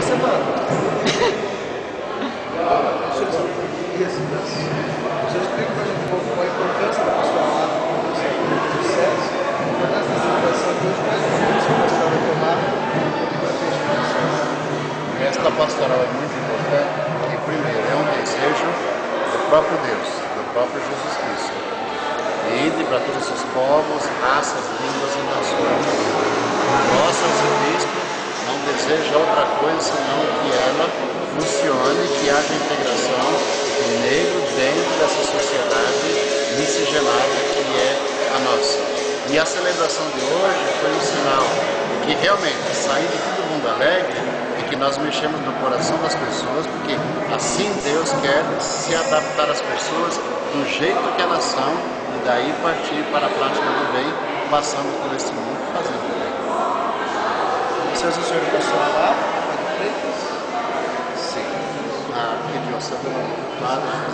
What's the matter? Yes, that's... Já explico para a gente um pouco a importância da pessoa lá, do sucesso, a importância da situação que hoje mais difícil para a senhora tomar e para a gente passar. Esta pastoral é muito importante e, primeiro, é um desejo do próprio Deus, do próprio Jesus Cristo. E ide para todos os povos, raças, línguas e nações. Nosso Cristo não deseja outra coisa senão que ela funcione, que haja integração do negro dentro dessa sociedade miscigenada que é a nossa. E a celebração de hoje foi um sinal que realmente saindo de todo mundo alegre e que nós mexemos no coração das pessoas, porque assim Deus quer se adaptar às pessoas do jeito que elas são e daí partir para a prática do bem, passando por esse mundo fazendo o bem. Vocês o senhor passou lá? Sim. Aqui de Ossabão, lá na